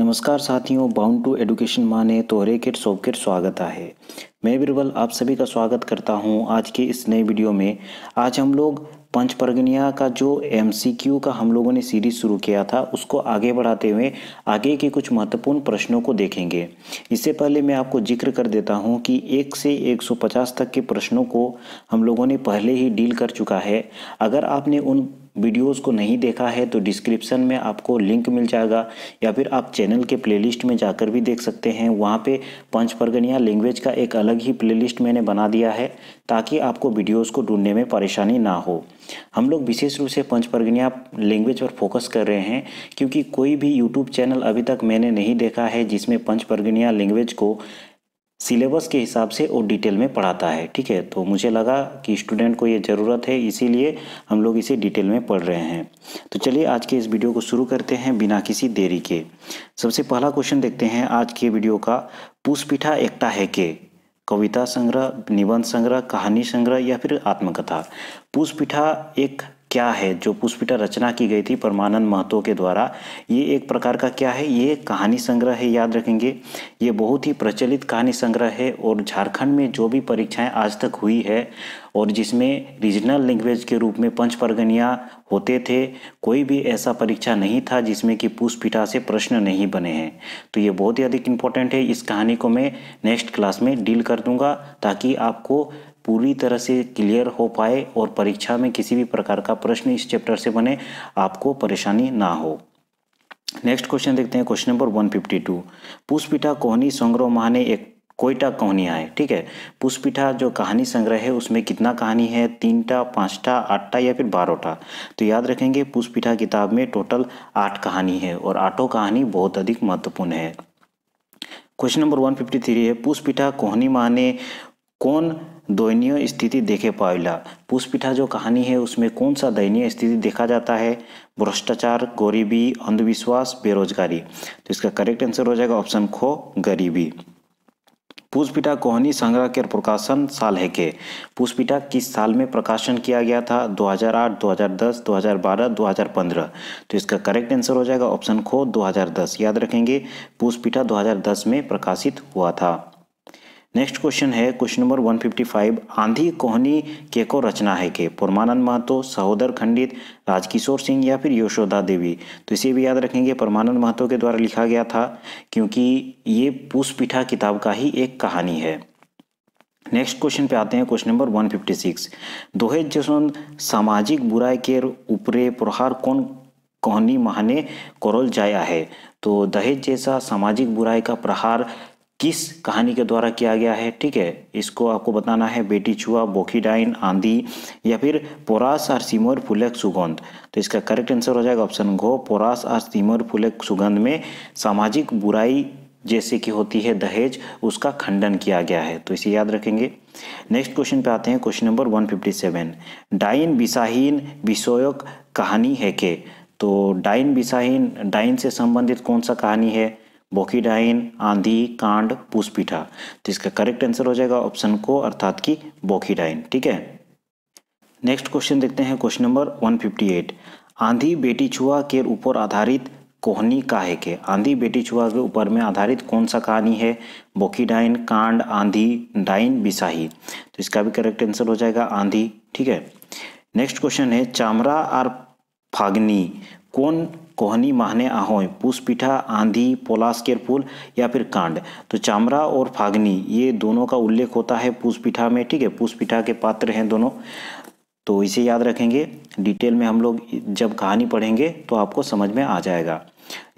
नमस्कार साथियों, bound to education माने तोहरे किट सोब किट स्वागत है। मैं बिरबल आप सभी का स्वागत करता हूं आज के इस नए वीडियो में। आज हम लोग पंचपरगनिया का जो एमसीक्यू का हम लोगों ने सीरीज़ शुरू किया था उसको आगे बढ़ाते हुए आगे के कुछ महत्वपूर्ण प्रश्नों को देखेंगे। इससे पहले मैं आपको जिक्र कर देता हूं कि 1 से 150 तक के प्रश्नों को हम लोगों ने पहले ही डील कर चुका है। अगर आपने उन वीडियोस को नहीं देखा है तो डिस्क्रिप्शन में आपको लिंक मिल जाएगा, या फिर आप चैनल के प्लेलिस्ट में जाकर भी देख सकते हैं। वहाँ पे पंचपरगनिया लैंग्वेज का एक अलग ही प्लेलिस्ट मैंने बना दिया है ताकि आपको वीडियोस को ढूंढने में परेशानी ना हो। हम लोग विशेष रूप से पंचपरगनिया लैंग्वेज पर फोकस कर रहे हैं क्योंकि कोई भी यूट्यूब चैनल अभी तक मैंने नहीं देखा है जिसमें पंचपरगनिया लैंग्वेज को सिलेबस के हिसाब से और डिटेल में पढ़ाता है। ठीक है, तो मुझे लगा कि स्टूडेंट को ये ज़रूरत है, इसीलिए हम लोग इसे डिटेल में पढ़ रहे हैं। तो चलिए आज के इस वीडियो को शुरू करते हैं बिना किसी देरी के। सबसे पहला क्वेश्चन देखते हैं आज के वीडियो का, पुष्पिता एकता है के कविता संग्रह, निबंध संग्रह, कहानी संग्रह या फिर आत्मकथा। पुष्पिता एक क्या है? जो पुष्पिता रचना की गई थी परमानंद महतो के द्वारा, ये एक प्रकार का क्या है? ये कहानी संग्रह है, याद रखेंगे। ये बहुत ही प्रचलित कहानी संग्रह है और झारखंड में जो भी परीक्षाएं आज तक हुई है और जिसमें रीजनल लैंग्वेज के रूप में पंचपरगनिया होते थे, कोई भी ऐसा परीक्षा नहीं था जिसमें कि पुष्पिता से प्रश्न नहीं बने हैं। तो ये बहुत ही अधिक इम्पोर्टेंट है। इस कहानी को मैं नेक्स्ट क्लास में डील कर दूँगा ताकि आपको पूरी तरह से क्लियर हो पाए और परीक्षा में किसी भी प्रकार का प्रश्न इस चैप्टर से बने आपको परेशानी ना हो। नेक्स्ट क्वेश्चन देखते हैं, क्वेश्चन नंबर 152। पुष्पिता कोहनी संग्रह माने एक कोईटा कहानी आए। ठीक है, पुष्पिता जो कहानी संग्रह है उसमें कितना कहानी है? 3टा, 5टा, 8टा या फिर 12टा? तो याद रखेंगे पुष्पिता किताब में टोटल 8 कहानी है और 8 कहानी बहुत अधिक महत्वपूर्ण है। क्वेश्चन नंबर 153 है, पुष्पिता कोहनी माने कौन दयनीय स्थिति देखे पाइला? पुष्पिता जो कहानी है उसमें कौन सा दयनीय स्थिति देखा जाता है? भ्रष्टाचार, गरीबी, अंधविश्वास, बेरोजगारी। तो इसका करेक्ट आंसर हो जाएगा ऑप्शन खो, गरीबी। पुष्पिता कोहनी संग्रह के प्रकाशन साल है के? पुष्पिता किस साल में प्रकाशन किया गया था? 2008, 2010, 2012, 2015। तो इसका करेक्ट आंसर हो जाएगा ऑप्शन खो, 2010। याद रखेंगे पुष्पिता 2010 में प्रकाशित हुआ था। नेक्स्ट क्वेश्चन है, क्वेश्चन नंबर 155। आंधी कोहनी केको रचना है के? परमानंद महतो, सहोदर खंडित, राजकिशोर सिंह या फिर यशोदा देवी? तो इसे भी याद रखेंगे परमानंद महतो के द्वारा लिखा गया था क्योंकि ये पुष्पिता किताब का ही एक कहानी है। नेक्स्ट क्वेश्चन पे आते हैं, क्वेश्चन नंबर 156। दोहे जैसन सामाजिक बुराई के ऊपरे प्रहार कौन कोहनी महाने करल जाया है? तो दहेज जैसा सामाजिक बुराई का प्रहार किस कहानी के द्वारा किया गया है? ठीक है, इसको आपको बताना है। बेटी छुआ, बोखी डाइन, आंधी या फिर पोरास और सिमर फुलेक सुगंध? तो इसका करेक्ट आंसर हो जाएगा ऑप्शन घो, पोरास और सिमर फुलेक सुगंध में सामाजिक बुराई जैसे कि होती है दहेज, उसका खंडन किया गया है। तो इसे याद रखेंगे। नेक्स्ट क्वेश्चन पे आते हैं, क्वेश्चन नंबर 157। डाइन विषाहीन विषयक कहानी है के? तो डाइन विषाहीन, डाइन से संबंधित कौन सा कहानी है? बोखी डाइन, आंधी, कांड, पुष्पिता? तो इसका करेक्ट आंसर हो जाएगा ऑप्शन को, अर्थात कि बोखी डाइन। ठीक है, नेक्स्ट क्वेश्चन देखते हैं, क्वेश्चन नंबर 158। आंधी बेटी छुआ के ऊपर आधारित कोहनी काहे के? आंधी बेटी छुआ के ऊपर में आधारित कौन सा कहानी है? बोखी डाइन, कांड, आंधी, डाइन बिसाही? तो इसका भी करेक्ट आंसर हो जाएगा आंधी। ठीक है, नेक्स्ट क्वेश्चन है, चामरा और फागनी कौन कोहनी माहने आहोय? पुष्पिता, आंधी, पोलास केर फूल या फिर कांड? तो चामरा और फागनी ये दोनों का उल्लेख होता है पुष्पिता में। ठीक है, पुष्पिता के पात्र हैं दोनों, तो इसे याद रखेंगे। डिटेल में हम लोग जब कहानी पढ़ेंगे तो आपको समझ में आ जाएगा।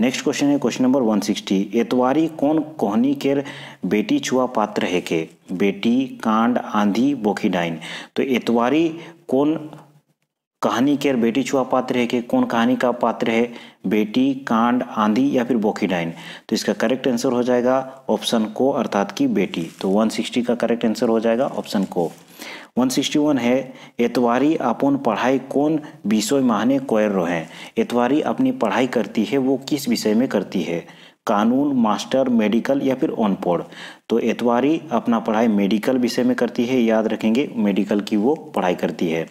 नेक्स्ट क्वेश्चन है, क्वेश्चन नंबर 160। एतवारी कौन कोहनी केर बेटी छुआ पात्र है के? बेटी, कांड, आंधी, बोखी डाइन? तो एतवारी कौन कहानी केर बेटी छुआ पात्र है के? कौन कहानी का पात्र है? बेटी, कांड, आंधी या फिर बोखी डाइन? तो इसका करेक्ट आंसर हो जाएगा ऑप्शन को, अर्थात कि बेटी। तो 160 का करेक्ट आंसर हो जाएगा ऑप्शन को। 161 है, एतवारी अपन पढ़ाई कौन विषय माहने कोयर रोहें? एतवारी अपनी पढ़ाई करती है वो किस विषय में करती है? कानून, मास्टर, मेडिकल या फिर ऑनपोड? तो एतवारी अपना पढ़ाई मेडिकल विषय में करती है, याद रखेंगे मेडिकल की वो पढ़ाई करती है।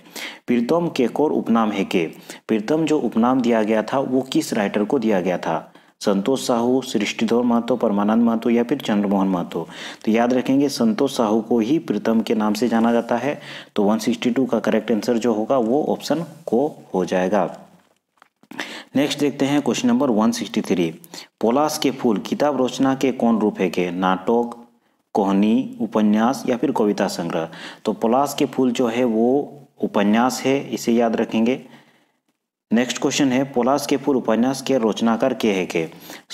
प्रीतम केकोर उपनाम है के? प्रीतम जो उपनाम दिया गया था वो किस राइटर को दिया गया था? संतोष साहू, सृष्टिधर महतो, परमानंद महतो या फिर चंद्रमोहन महतो। तो याद रखेंगे संतोष साहू को ही प्रीतम के नाम से जाना जाता है। तो 162 का करेक्ट आंसर जो होगा वो ऑप्शन को हो जाएगा। नेक्स्ट देखते हैं क्वेश्चन नंबर 163। पोलास के फूल किताब रचना के कौन रूप है के नाटक, कोहनी, उपन्यास या फिर कविता संग्रह। तो पोलास के फूल जो है वो उपन्यास है, इसे याद रखेंगे। नेक्स्ट क्वेश्चन है पोलास के फूल उपन्यास के रचनाकार के है के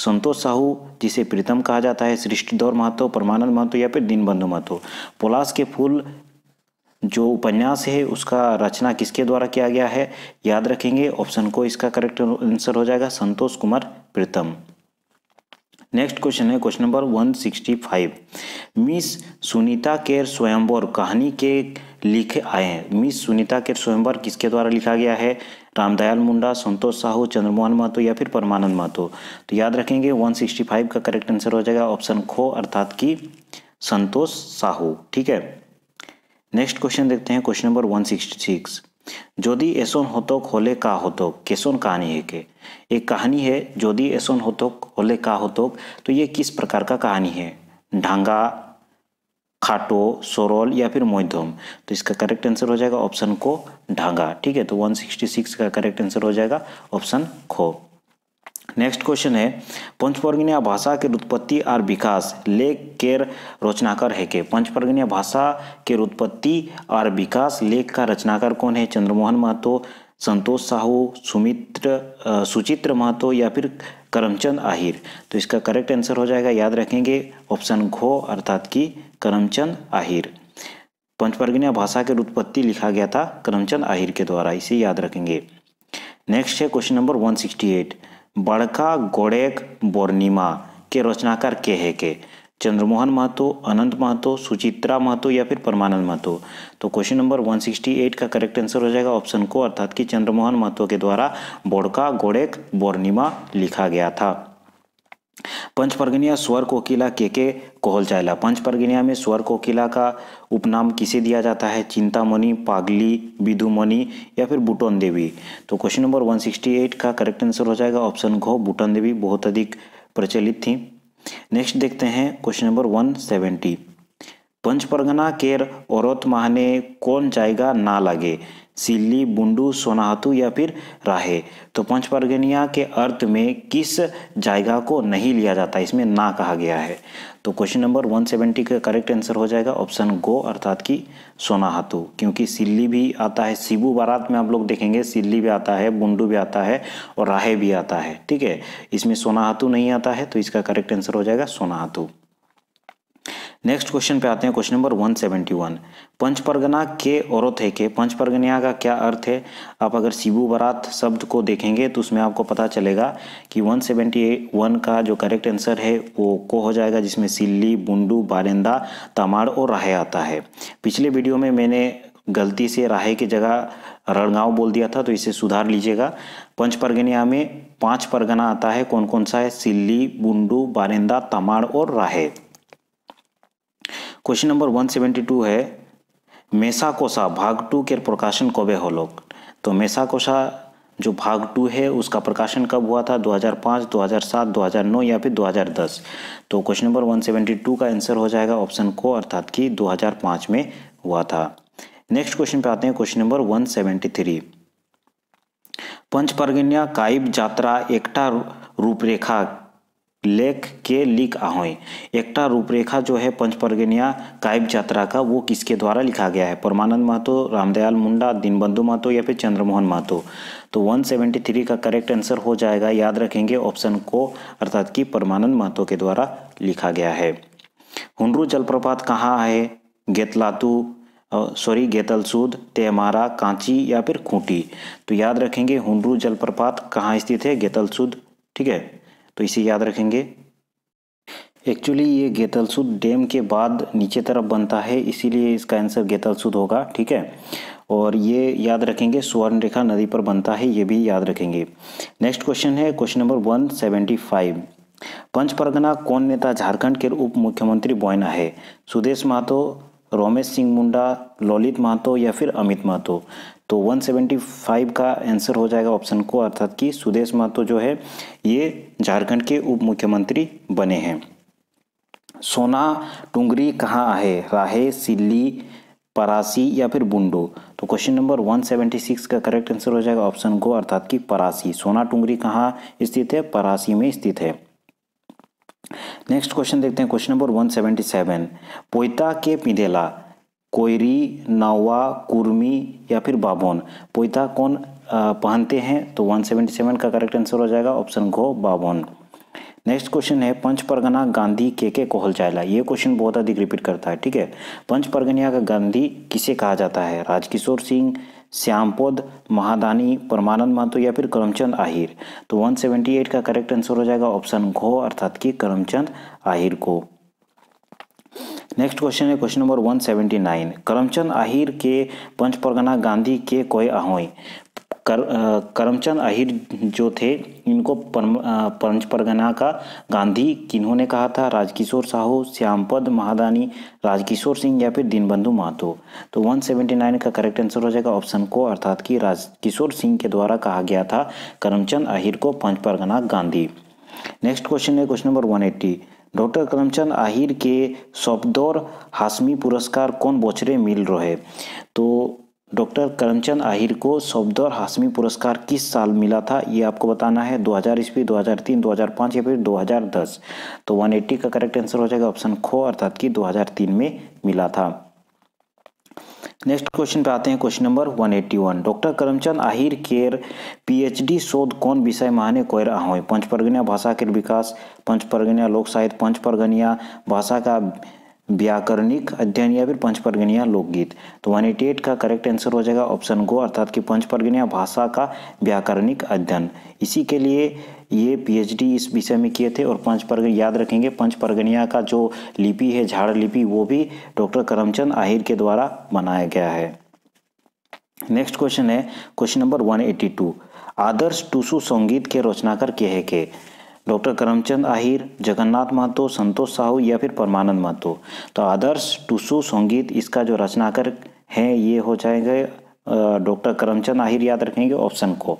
संतोष साहू जिसे प्रीतम कहा जाता है, सृष्टिधर महतो, परमानंद महतो या फिर दीनबंधु महतो। पोलास के फूल जो उपन्यास है उसका रचना किसके द्वारा किया गया है, याद रखेंगे ऑप्शन को इसका करेक्ट आंसर हो जाएगा संतोष कुमार प्रीतम। नेक्स्ट क्वेश्चन है क्वेश्चन नंबर 165। मिस सुनीता केर स्वयंवर कहानी के लिखे आए हैं। मिस सुनीता केर स्वयंवर किसके द्वारा लिखा गया है, रामदयाल मुंडा, संतोष साहू, चंद्रमोहन महतो या फिर परमानंद महतो। तो याद रखेंगे 165 का करेक्ट आंसर हो जाएगा ऑप्शन खो अर्थात कि संतोष साहू। ठीक है, नेक्स्ट क्वेश्चन देखते हैं क्वेश्चन नंबर 166। जोधी ऐसोन होतोक होले का होतोक कैसोन कहानी है के एक कहानी है जोधी ऐसोन होतोक होले का होतोक। तो ये किस प्रकार का कहानी है, ढांगा, खाटो, सोरोल या फिर मध्यम। तो इसका करेक्ट आंसर हो जाएगा ऑप्शन को ढांगा। ठीक है, तो 166 का करेक्ट आंसर हो जाएगा ऑप्शन खो। नेक्स्ट क्वेश्चन है पंचपर्गनिया भाषा के उत्पत्ति और विकास लेख केर रचनाकार है के। पंचपर्गनिया भाषा के उत्पत्ति और विकास लेख का रचनाकार कौन है, चंद्रमोहन महतो, संतोष साहू, सुचित्र महतो या फिर करमचंद आहिर। तो इसका करेक्ट आंसर हो जाएगा, याद रखेंगे ऑप्शन घो अर्थात कि करमचंद आहिर। पंचपर्गनिया भाषा के उत्पत्ति लिखा गया था करमचंद आहिर के द्वारा, इसे याद रखेंगे। नेक्स्ट है क्वेश्चन नंबर 168। बड़का गोड़ेक बोर्निमा के रचनाकार के है के, चंद्रमोहन महतो, अनंत महतो, सुचित्रा महतो या फिर परमानंद महतो। तो क्वेश्चन नंबर 168 का करेक्ट आंसर हो जाएगा ऑप्शन को अर्थात कि चंद्रमोहन महतो के द्वारा बड़का गोड़ेक बोर्निमा लिखा गया था। पंचपर्गनिया स्वर कोकिला के कहल जाएगा। पंचपर्गनिया में स्वर कोकिला का उपनाम किसे दिया जाता है, चिंतामणि, पागली, विधुमणि या फिर बुटोन देवी। तो क्वेश्चन नंबर 168 का करेक्ट आंसर हो जाएगा ऑप्शन घ बुटोन देवी, बहुत अधिक प्रचलित थी। नेक्स्ट देखते हैं क्वेश्चन नंबर 170। पंचपर्गना केर औरत माहने कौन जाएगा ना लागे, सिल्ली, बुंडू, सोनाहतु या फिर राहे। तो पंचपर्गनिया के अर्थ में किस जायगा को नहीं लिया जाता, इसमें ना कहा गया है। तो क्वेश्चन नंबर 170 का करेक्ट आंसर हो जाएगा ऑप्शन गो अर्थात कि सोनाहतु, क्योंकि सिल्ली भी आता है, सिबू बारात में आप लोग देखेंगे सिल्ली भी आता है, बुंडू भी आता है और राहे भी आता है। ठीक है, इसमें सोनाहतु नहीं आता है, तो इसका करेक्ट आंसर हो जाएगा सोनाहतु। नेक्स्ट क्वेश्चन पे आते हैं क्वेश्चन नंबर 171। पंचपर्गना के औरत है के पंचपर्गनिया का क्या अर्थ है। आप अगर सिबू बारात शब्द को देखेंगे तो उसमें आपको पता चलेगा कि 171 का जो करेक्ट आंसर है वो को हो जाएगा, जिसमें सिल्ली, बुंडू, बारेंदा, तमाड़ और राहे आता है। पिछले वीडियो में मैंने गलती से राहे की जगह रणगांव बोल दिया था, तो इसे सुधार लीजिएगा। पंचपर्गनिया में 5 परगना आता है, कौन कौन सा है, सिल्ली, बुंडू, बारेंदा, तमाड़ और राहे। क्वेश्चन नंबर 172 है मेसाकोसा भाग 2 के प्रकाशन कब होलो। तो मेसाकोसा जो भाग 2 है उसका प्रकाशन कब हुआ था, 2005, 2007, 2009 या फिर 2010। तो क्वेश्चन नंबर 172 का आंसर हो जाएगा ऑप्शन को अर्थात कि 2005 में हुआ था। नेक्स्ट क्वेश्चन पे आते हैं क्वेश्चन नंबर 173। पंचपर्गनिया काइब यात्रा एकटा रूपरेखा लेख के लिख आहोय। एकटा रूपरेखा जो है पंचपर्गनिया काइब यात्रा का वो किसके द्वारा लिखा गया है, परमानंद महतो, रामदयाल मुंडा, दीनबंधु महतो या फिर चंद्रमोहन महतो। तो 173 का करेक्ट आंसर हो जाएगा, याद रखेंगे ऑप्शन को अर्थात कि परमानंद महतो के द्वारा लिखा गया है। हुनरू जलप्रपात कहाँ है, गेतलसूद, तेमारा, कांची या फिर खूंटी। तो याद रखेंगे हुनरू जलप्रपात कहाँ स्थित है, गेतलसूद। ठीक है, तो इसे याद रखेंगे। एक्चुअली ये गेतलसूद डैम के बाद नीचे तरफ बनता है, इसीलिए इसका आंसर गेतलसूद होगा। ठीक है, और ये याद रखेंगे सुवर्णरेखा नदी पर बनता है, ये भी याद रखेंगे। नेक्स्ट क्वेश्चन है क्वेश्चन नंबर 175। पंचपर्गना कौन नेता झारखंड के उप मुख्यमंत्री बना है, सुदेश महतो, रोमेश सिंह मुंडा, ललित महतो या फिर अमित महतो। तो 175 का आंसर हो जाएगा ऑप्शन को, अर्थात कि सुदेश महतो जो है ये झारखंड के उप मुख्यमंत्री बने हैं। सोना टुंगरी कहाँ है, राहे, सिल्ली, परासी या फिर बुंडो? तो क्वेश्चन नंबर 176 का करेक्ट आंसर हो जाएगा ऑप्शन को, अर्थात कि परासी। सोना टुंगरी कहाँ स्थित है? परासी में स्थित है। नेक्स्ट क्वेश्चन देखते हैं, क्वेश्चन नंबर 177। पोइता के पिंदेला, कोयरी, नावा, कुर्मी या फिर बाभोन? पोइता कौन पहनते हैं? तो 177 का करेक्ट आंसर हो जाएगा ऑप्शन को, बाभोन। नेक्स्ट क्वेश्चन है, पंच परगना गांधी के कहल जाएला? ये क्वेश्चन बहुत अधिक रिपीट करता है, ठीक है। पंच परगनिया का गांधी किसे कहा जाता है? राजकिशोर सिंह, श्यामपोद महादानी, परमानंद महतो या फिर करमचंद आहिर? तो 178 का करेक्ट आंसर हो जाएगा ऑप्शन घ, अर्थात कि करमचंद आहिर को। नेक्स्ट क्वेश्चन है क्वेश्चन नंबर 179। करमचंद आहिर के पंच परगना गांधी के कोई आहोई? करमचंद आहिर जो थे इनको पंच परगना का गांधी किन्होंने कहा था? राजकिशोर साहू, श्यामपद महादानी, राजकिशोर सिंह या फिर दीनबंधु महतो? तो 179 का करेक्ट आंसर हो जाएगा ऑप्शन को, अर्थात कि राजकिशोर सिंह के द्वारा कहा गया था करमचंद आहिर को पंच परगना गांधी। नेक्स्ट क्वेश्चन है question number 180। Doctor Karamchand Ahir के सफदर हाशमी पुरस्कार कौन बछरे मिल रहे? तो डॉक्टर करमचंद आहिर को सफदर हाशमी पुरस्कार किस साल मिला था, ये आपको बताना है। 2000 ईस्वी, 2003, 2005 या फिर 2010? तो 180 का करेक्ट आंसर हो जाएगा ऑप्शन ख, अर्थात कि 2003 में मिला था। नेक्स्ट क्वेश्चन पे आते हैं, question number 181। Doctor Karamchand Ahir केर पीएचडी शोध कौन विषय माने कोयर आहोय? पंचपरगनिया भाषा के विकास, पंचपरगनिया लोक साहित्य, पंचपरगनिया भाषा का व्याकरणिक अध्ययन या फिर पंचपरगनिया लोकगीत? तो 188 का करेक्ट आंसर हो जाएगा ऑप्शन गो, अर्थात कि पंचपरगनिया भाषा का व्याकरणिक अध्ययन। इसी के लिए ये पीएचडी इस विषय में किए थे। और पंचपरगनिया याद रखेंगे, पंचपरगनिया का जो लिपि है झाड़ लिपि, वो भी डॉक्टर करमचंद आहिर के द्वारा बनाया गया है। नेक्स्ट क्वेश्चन है क्वेश्चन नंबर 182। आदर्श टुसु संगीत के रचनाकार के? डॉक्टर करमचंद आहिर, जगन्नाथ महतो, संतोष साहू या फिर परमानंद महतो? तो आदर्श टुसु संगीत इसका जो रचनाकार हैं ये हो जाएंगे डॉक्टर करमचंद आहिर, याद रखेंगे ऑप्शन को।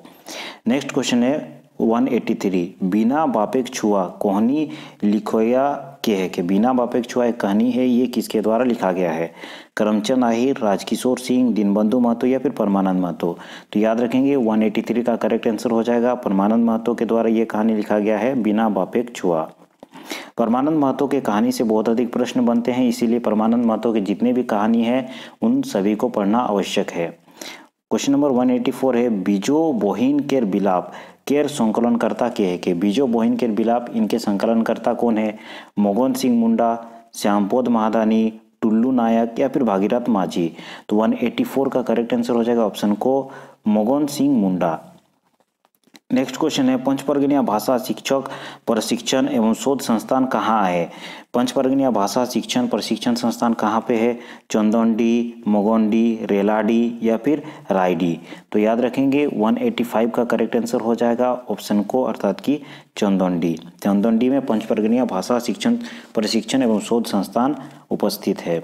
नेक्स्ट क्वेश्चन है 183। बिना बापेक छुआ कोहनी लिखोया के? बिना बापेक छुआ एक कहानी है, ये किसके द्वारा लिखा गया है? करमचंद आहिर, राजकिशोर सिंह, दीनबंधु महतो या फिर परमानंद महतो? तो याद रखेंगे 183 का करेक्ट आंसर हो जाएगा, परमानंद महतो के द्वारा ये कहानी लिखा गया है, बिना बापेक छुआ। परमानंद महतो के कहानी से बहुत अधिक प्रश्न बनते हैं, इसीलिए परमानंद महतो के जितने भी कहानी है उन सभी को पढ़ना आवश्यक है। क्वेश्चन नंबर 184 है, बीजो बोहिन केर बिलाप केर संकलनकर्ता के? बीजो बोहिन केर बिलाप इनके संकलनकर्ता कौन है? मोगन सिंह मुंडा, श्यामपोद महादानी, टुल्लू नायक या फिर भागीरथ माझी? तो 184 का करेक्ट आंसर हो जाएगा ऑप्शन को, मोगन सिंह मुंडा। नेक्स्ट क्वेश्चन है, पंचपरगनिया भाषा शिक्षक प्रशिक्षण एवं शोध संस्थान कहाँ है? पंचपरगनिया भाषा शिक्षण प्रशिक्षण संस्थान कहाँ पे है? चंदौंडी, मोगोंडी, रेलाडी या फिर रायडी? तो याद रखेंगे 185 का करेक्ट आंसर हो जाएगा ऑप्शन को, अर्थात कि चंदौंडी। चंदौंडी में पंचपरगनिया भाषा शिक्षण प्रशिक्षण एवं शोध संस्थान उपस्थित है।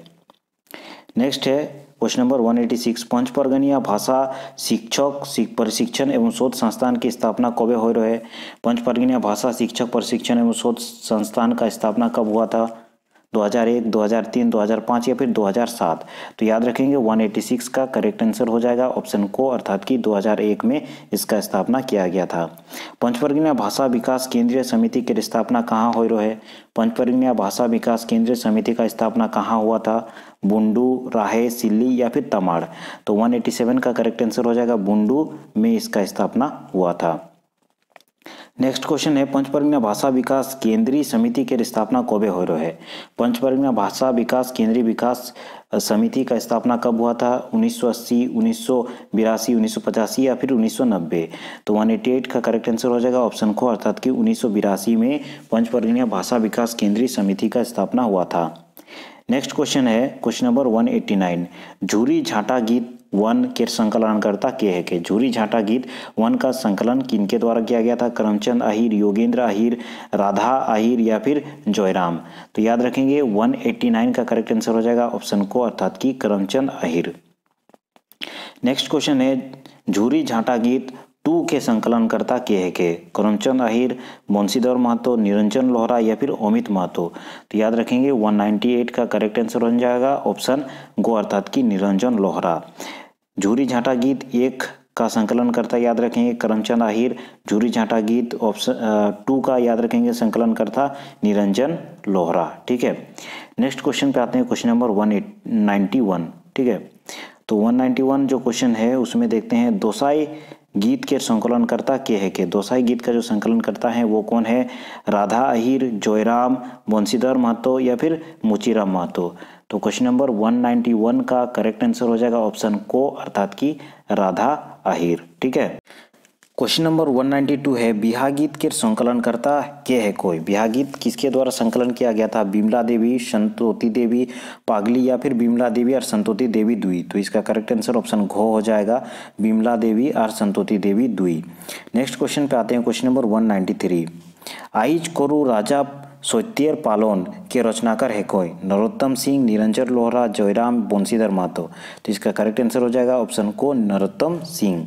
नेक्स्ट है क्वेश्चन नंबर 186। पंचपरगनिया भाषा शिक्षक प्रशिक्षण एवं शोध संस्थान की स्थापना कब हो रही है? पंचपरगनिया भाषा शिक्षक प्रशिक्षण एवं शोध संस्थान का स्थापना कब हुआ था? 2001, 2003, 2005 या फिर 2007? तो याद रखेंगे 186 का करेक्ट आंसर हो जाएगा ऑप्शन को, अर्थात कि 2001 में इसका स्थापना किया गया था। पंचपरगनिया भाषा विकास केंद्रीय समिति की स्थापना कहाँ हो रही है? पंचपरगनिया भाषा विकास केंद्रीय समिति का स्थापना कहाँ हुआ था? बुंडू, राहे, सिल्ली या फिर तमाड़? तो 187 का करेक्ट आंसर हो जाएगा बुंडू में इसका स्थापना हुआ था। नेक्स्ट क्वेश्चन है, पंचपरगना भाषा विकास केंद्रीय समिति के स्थापना कब हो रही है? पंचपरगना भाषा विकास केंद्रीय विकास समिति का स्थापना कब हुआ था? 1980, 1982, 1985 या फिर 1990? तो 188 का करेक्ट आंसर हो जाएगा ऑप्शन को, अर्थात कि 1982 में पंचपरगना भाषा विकास केंद्रीय समिति का स्थापना हुआ था। नेक्स्ट क्वेश्चन है क्वेश्चन नंबर 189। झूरी झांटा गीत वन के संकलनकर्ता के है? के झूरी झांटा गीत वन का संकलन किनके द्वारा किया गया था? करमचंद आहिर, योगेंद्र आहिर, राधा आहिर या फिर जयराम? तो याद रखेंगे 189 का करेक्ट आंसर हो जाएगा ऑप्शन को, अर्थात कि करमचंद आहिर। नेक्स्ट क्वेश्चन है झूरी झांटा गीत 2 के संकलनकर्ता के है के करमचंद आहिर, बंशीधर महतो, निरंजन लोहरा या फिर अमित महतो। तो याद रखेंगे 198 का करेक्ट आंसर हो जाएगा ऑप्शन गो अर्थात कि निरंजन लोहरा। झूरी झांटा गीत 1 का संकलनकर्ता याद रखेंगे करमचंद आहिर, झूरी झांटा गीत ऑप्शन 2 का याद रखेंगे संकलनकर्ता निरंजन लोहरा। ठीक है, नेक्स्ट क्वेश्चन पे आते हैं, क्वेश्चन नंबर 191। ठीक है, तो 191 जो क्वेश्चन है उसमें देखते हैं दोसाई गीत के संकलनकर्ता के है के। दोसाई गीत का जो संकलनकर्ता है वो कौन है, राधा अहिर, जोयराम, बंशीधर महतो या फिर मुचीराम महतो। तो क्वेश्चन नंबर 191 का करेक्ट आंसर हो जाएगा ऑप्शन को अर्थात कि राधा अहिर। ठीक है, क्वेश्चन नंबर 192 है बिहा गीत के संकलनकर्ता के है कोई। बिहा गीत किसके द्वारा संकलन किया गया था, बिमला देवी, संतोती देवी पागली या फिर बिमला देवी और संतोती देवी दुई। तो इसका करेक्ट आंसर ऑप्शन घ हो जाएगा, बिमला देवी और संतोती देवी दुई। नेक्स्ट क्वेश्चन पे आते हैं, क्वेश्चन नंबर 193। आइज कोरू राजा सोत्येर पालन के रचनाकार है कोई, नरोत्तम सिंह, निरंजन लोहरा, जोयराम, बंशीधर महतो। तो इसका करेक्ट आंसर हो जाएगा ऑप्शन को नरोत्तम सिंह।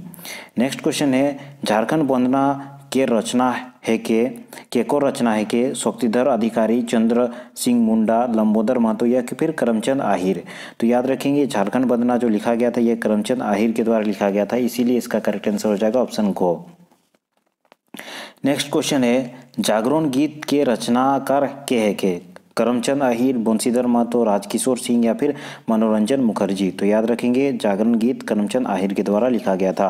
नेक्स्ट क्वेश्चन है झारखंड वंदना के रचना है के को रचना है के, शक्तिधर अधिकारी, चंद्र सिंह मुंडा, लंबोदर महतो या फिर करमचंद आहिर। तो याद रखेंगे झारखंड वंदना जो लिखा गया था यह करमचंद आहिर के द्वारा लिखा गया था, इसीलिए इसका करेक्ट आंसर हो जाएगा ऑप्शन घ। नेक्स्ट क्वेश्चन है जागरण गीत के रचनाकार के है के, करमचंद आहिर, बंशीधर महतो, राजकिशोर सिंह या फिर मनोरंजन मुखर्जी। तो याद रखेंगे जागरण गीत करमचंद आहिर के द्वारा लिखा गया था।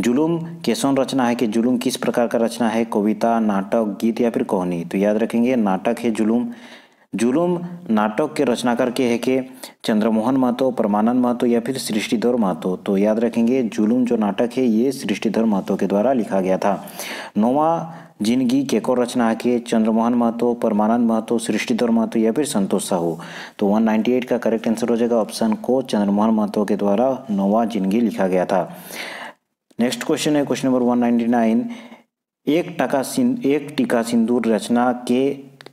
जुलूम के रचना है कि जुलूम किस प्रकार का रचना है, कविता, नाटक, गीत या फिर कहानी। तो याद रखेंगे नाटक है जुलूम। जुलूम नाटक के रचनाकार के है के, चंद्रमोहन महतो, परमानंद महतो या फिर सृष्टिधर महतो। तो याद रखेंगे जुलूम जो नाटक है ये सृष्टिधर महतो के द्वारा लिखा गया था। नोवा जिंदगी के को रचना है के, चंद्रमोहन महतो, परमानंद महतो, सृष्टिधर महतो या फिर संतोष साहू। तो 198 का करेक्ट आंसर हो जाएगा ऑप्शन को, चंद्रमोहन महतो के द्वारा नोवा जिंदगी लिखा गया था। नेक्स्ट क्वेश्चन है, क्वेश्चन नंबर 199। एक टीका सिंदूर रचना के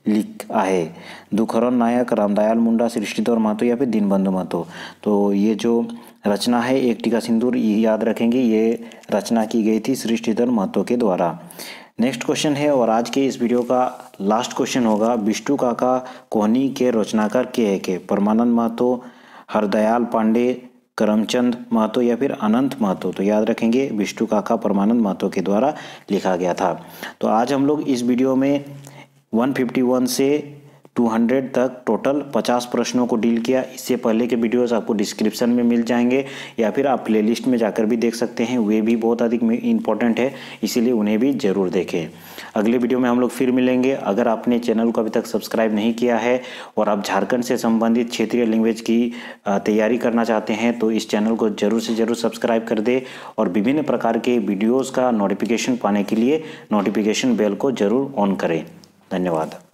लिखा है, दुखरण नायक, रामदयाल मुंडा, सृष्टिधर महतो या फिर दीनबंधु महतो। तो ये जो रचना है एक टीका सिंदूर, याद रखेंगे ये रचना की गई थी सृष्टिधर महतो के द्वारा। नेक्स्ट क्वेश्चन है और आज के इस वीडियो का लास्ट क्वेश्चन होगा, बिष्टु काका कोहनी के रचनाकार के है के, परमानंद महतो, हरदयाल पांडे, करमचंद महतो या फिर अनंत महतो। तो याद रखेंगे बिष्टु काका परमानंद महतो के द्वारा लिखा गया था। तो आज हम लोग इस वीडियो में 151 से 200 तक टोटल 50 प्रश्नों को डील किया। इससे पहले के वीडियोस आपको डिस्क्रिप्शन में मिल जाएंगे या फिर आप प्लेलिस्ट में जाकर भी देख सकते हैं, वे भी बहुत अधिक इंपॉर्टेंट है, इसीलिए उन्हें भी ज़रूर देखें। अगले वीडियो में हम लोग फिर मिलेंगे। अगर आपने चैनल को अभी तक सब्सक्राइब नहीं किया है और आप झारखंड से संबंधित क्षेत्रीय लैंग्वेज की तैयारी करना चाहते हैं तो इस चैनल को ज़रूर से ज़रूर सब्सक्राइब कर दे और विभिन्न प्रकार के वीडियोज़ का नोटिफिकेशन पाने के लिए नोटिफिकेशन बेल को ज़रूर ऑन करें। धन्यवाद।